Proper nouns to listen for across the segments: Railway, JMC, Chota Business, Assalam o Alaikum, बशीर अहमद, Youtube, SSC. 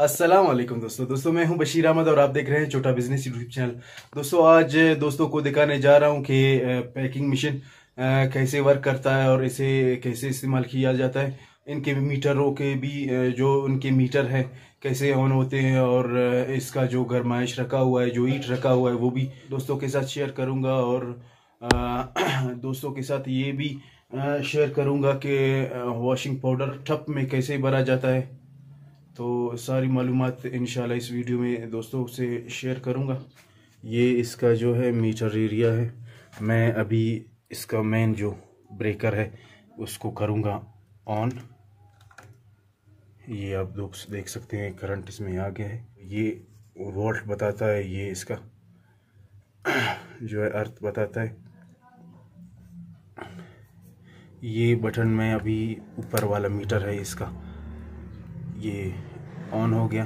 अस्सलाम वालेकुम दोस्तों, मैं हूं बशीर अहमद और आप देख रहे हैं छोटा बिजनेस यूट्यूब चैनल। दोस्तों, आज दोस्तों को दिखाने जा रहा हूं कि पैकिंग मशीन कैसे वर्क करता है और इसे कैसे इस्तेमाल किया जाता है। इनके मीटरों के भी जो उनके मीटर हैं कैसे ऑन होते हैं और इसका जो गरमाइश रखा हुआ है, जो हीट रखा हुआ है, वो भी दोस्तों के साथ शेयर करूँगा। और दोस्तों के साथ ये भी शेयर करूँगा कि वॉशिंग पाउडर टप में कैसे भरा जाता है। तो सारी मालूमात इंशाल्लाह इस वीडियो में दोस्तों से शेयर करूँगा। ये इसका जो है मीटर एरिया है। मैं अभी इसका मेन जो ब्रेकर है उसको करूँगा ऑन। ये आप दोस्त देख सकते हैं करंट इसमें आ गया है। ये वोल्ट बताता है, ये इसका जो है अर्थ बताता है। ये बटन में अभी ऊपर वाला मीटर है इसका, ये ऑन हो गया।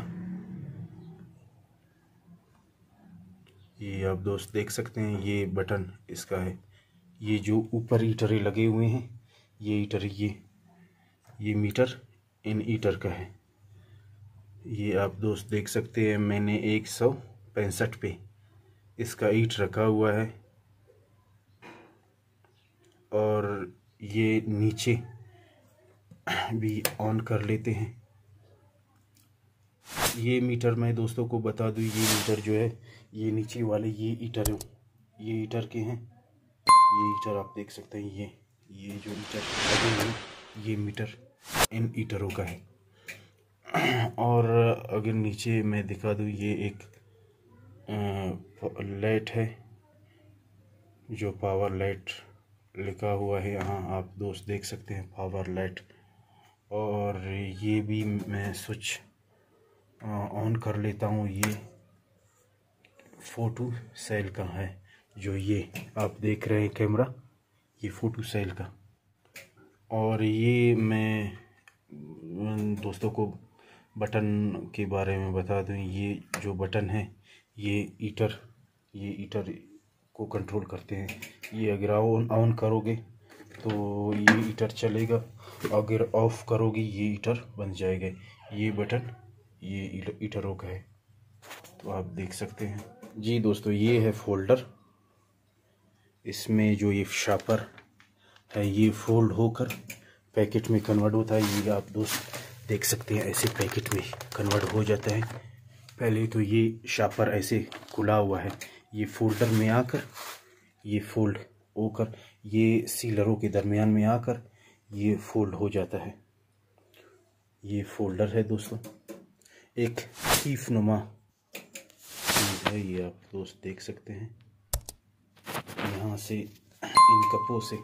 ये आप दोस्त देख सकते हैं ये बटन इसका है। ये जो ऊपर हीटरें लगे हुए हैं, ये हीटर ये मीटर इन हीटर का है। ये आप दोस्त देख सकते हैं मैंने 165 पे इसका हीट रखा हुआ है। और ये नीचे भी ऑन कर लेते हैं। ये मीटर मैं दोस्तों को बता दूं, ये मीटर जो है ये नीचे वाले ये हीटर के हैं। ये हीटर आप देख सकते हैं, ये जो हीटर लगे हैं ये मीटर इन हीटरों का है। और अगर नीचे मैं दिखा दूं, ये एक लाइट है जो पावर लाइट लिखा हुआ है यहाँ, आप दोस्त देख सकते हैं पावर लाइट। और ये भी मैं स्विच ऑन कर लेता हूँ। ये फोटो सेल का है जो ये आप देख रहे हैं कैमरा, ये फोटो सेल का। और ये मैं दोस्तों को बटन के बारे में बता दूँ। ये जो बटन है ये हीटर को कंट्रोल करते हैं। ये अगर ऑन करोगे तो ये हीटर चलेगा, अगर ऑफ करोगे ये हीटर बंद जाएगा। ये बटन ये हीटरों का है, तो आप देख सकते हैं जी। दोस्तों, ये है फोल्डर, इसमें जो ये शापर है ये फोल्ड होकर पैकेट में कन्वर्ट होता है। ये आप दोस्त देख सकते हैं ऐसे पैकेट में कन्वर्ट हो जाता है। पहले तो ये शापर ऐसे खुला हुआ है, ये फोल्डर में आकर ये फोल्ड होकर ये सीलरों के दरमियान में आकर ये फोल्ड हो जाता है। ये फोल्डर है दोस्तों, एक सीफ नुमा चीज़ है। ये आप दोस्त देख सकते हैं यहाँ से इन कपों से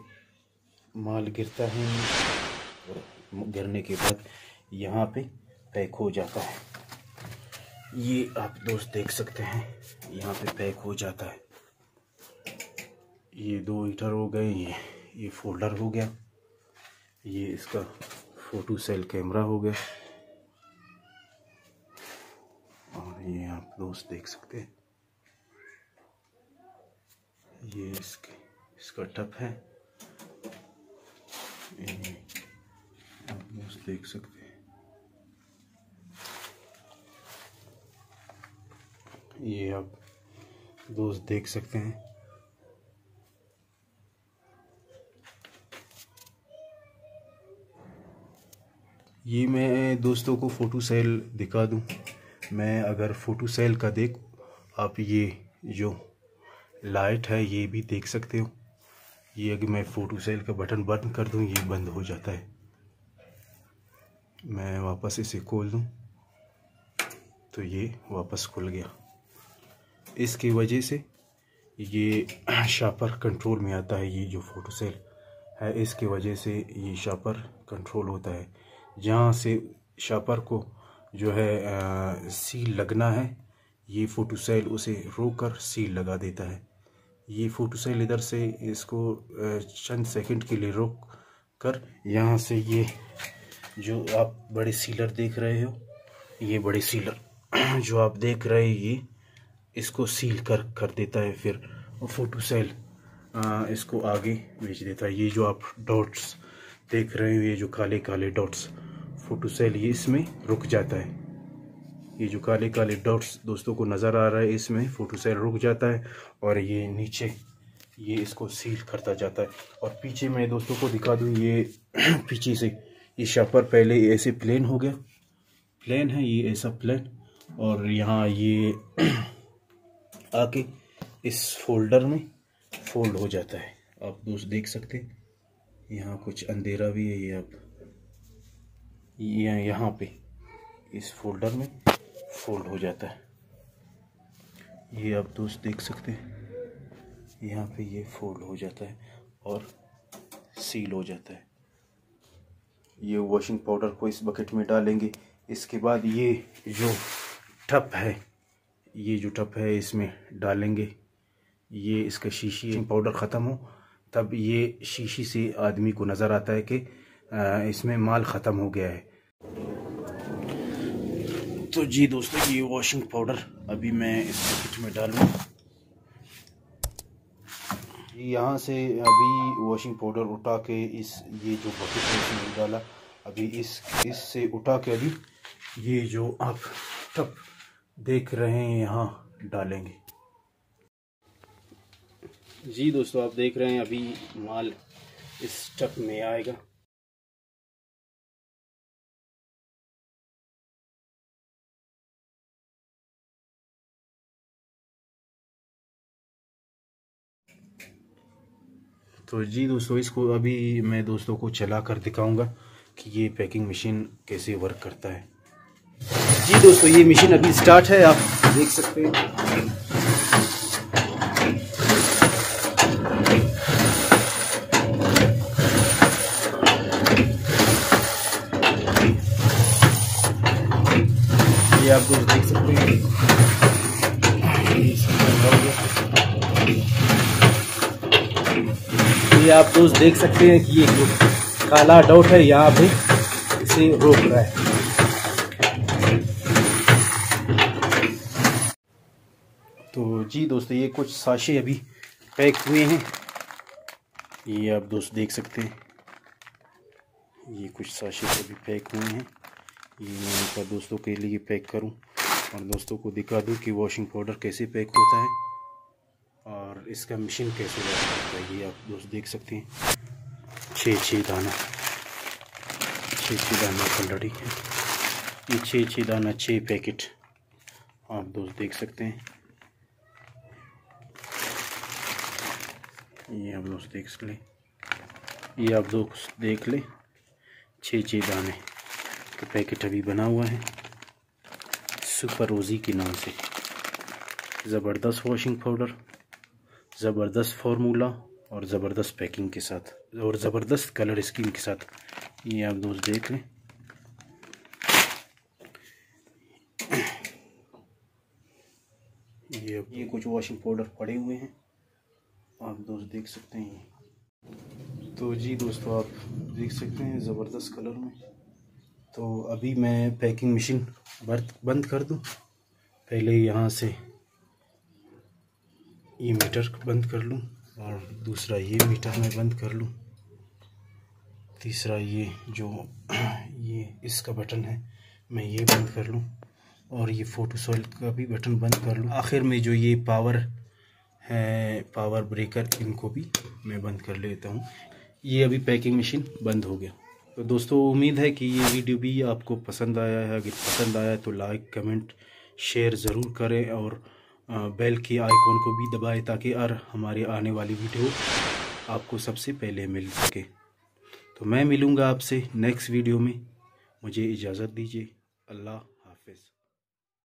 माल गिरता है और गिरने के बाद यहाँ पे पैक हो जाता है। ये आप दोस्त देख सकते हैं यहाँ पे पैक हो जाता है। ये दो हीटर हो गए, ये फोल्डर हो गया, ये इसका फोटो सेल कैमरा हो गया। और ये आप दोस्त देख सकते हैं ये इसका टप है। ये आप दोस्त देख सकते हैं, ये आप दोस्त देख सकते हैं। ये मैं दोस्तों को फोटो सेल दिखा दूं। मैं अगर फोटो सेल का देखो, आप ये जो लाइट है ये भी देख सकते हो। ये अगर मैं फोटो सेल का बटन बंद कर दूं, ये बंद हो जाता है। मैं वापस इसे खोल दूं तो ये वापस खुल गया। इसकी वजह से ये शापर कंट्रोल में आता है। ये जो फोटो सेल है इसकी वजह से ये शापर कंट्रोल होता है। जहाँ से शापर को जो है सील लगना है, ये फोटो सेल उसे रोककर सील लगा देता है। ये फोटो सेल इधर से इसको चंद सेकंड के लिए रोक कर यहाँ से ये जो आप बड़े सीलर देख रहे हो, ये बड़े सीलर जो आप देख रहे हो, ये इसको सील कर देता है। फिर फोटो सेल इसको आगे भेज देता है। ये जो आप डॉट्स देख रहे हो, ये जो काले काले डॉट्स, फोटो सेल ये इसमें रुक जाता है। ये जो काले काले डॉट्स दोस्तों को नज़र आ रहा है इसमें फोटो सेल रुक जाता है और ये नीचे ये इसको सील करता जाता है। और पीछे मैं दोस्तों को दिखा दूँ, ये पीछे से ये शापर पहले ऐसे प्लेन हो गया, प्लेन है ये ऐसा प्लेन, और यहाँ ये आके इस फोल्डर में फोल्ड हो जाता है। आप दोस्त देख सकते हैं यहाँ कुछ अंधेरा भी है, ये आप ये यहाँ पे इस फोल्डर में फोल्ड हो जाता है। ये आप दोस्त देख सकते हैं यहाँ पे ये फोल्ड हो जाता है और सील हो जाता है। ये वॉशिंग पाउडर को इस बकेट में डालेंगे। इसके बाद ये जो टप है, ये जो टप है इसमें डालेंगे, ये इसका शीशी पाउडर ख़त्म हो तब ये शीशी से आदमी को नज़र आता है कि इसमें माल ख़त्म हो गया है। तो जी दोस्तों ये वॉशिंग पाउडर अभी मैं इस बकेट में डालूँगा। यहाँ से अभी वॉशिंग पाउडर उठा के इस ये जो बकेट है इसमें डाला, अभी इससे उठा के अभी ये जो आप टप देख रहे हैं यहाँ डालेंगे। जी दोस्तों आप देख रहे हैं अभी माल इस टप में आएगा। तो जी दोस्तों इसको अभी मैं दोस्तों को चला कर दिखाऊंगा कि ये पैकिंग मशीन कैसे वर्क करता है। जी दोस्तों ये मशीन अभी स्टार्ट है, आप देख सकते हैं। आप दोस्त देख सकते हैं ये आप दोस्त देख सकते हैं कि ये जो काला डॉट है यहाँ पे इसे रोक रहा है। तो जी दोस्तों ये कुछ साशे अभी पैक हुए हैं, ये आप दोस्त देख सकते हैं ये कुछ साशे अभी पैक हुए हैं। ये मैंने कहा दोस्तों के लिए पैक करूं और दोस्तों को दिखा दूं कि वॉशिंग पाउडर कैसे पैक होता है और इसका मशीन कैसे वर्क करता है। ये आप दोस्त देख सकते हैं छः दाना ऑलरेडी है, ये छः दाना 6 पैकेट आप दोस्त देख सकते हैं। ये आप दोस्त देख लें, ये आप दोस्त देख लें 6 दाने पैकेट अभी बना हुआ है सुपर रोज़ी के नाम से। ज़बरदस्त वॉशिंग पाउडर, ज़बरदस्त फार्मूला और ज़बरदस्त पैकिंग के साथ और ज़बरदस्त कलर स्कीम के साथ। ये आप दोस्त देख लें, ये कुछ वॉशिंग पाउडर पड़े हुए हैं आप दोस्त देख सकते हैं। तो जी दोस्तों आप देख सकते हैं ज़बरदस्त कलर में। तो अभी मैं पैकिंग मशीन बंद कर दूं, पहले यहाँ से ये मीटर बंद कर लूं और दूसरा ये मीटर मैं बंद कर लूं, तीसरा ये जो ये इसका बटन है मैं ये बंद कर लूं और ये फोटो सेल का भी बटन बंद कर लूं। आखिर में जो ये पावर है पावर ब्रेकर इनको भी मैं बंद कर लेता हूँ। ये अभी पैकिंग मशीन बंद हो गया। तो दोस्तों उम्मीद है कि ये वीडियो भी आपको पसंद आया है। अगर पसंद आया तो लाइक कमेंट शेयर ज़रूर करें और बेल के आइकॉन को भी दबाएं ताकि हर हमारे आने वाली वीडियो आपको सबसे पहले मिल सके। तो मैं मिलूँगा आपसे नेक्स्ट वीडियो में, मुझे इजाज़त दीजिए। अल्लाह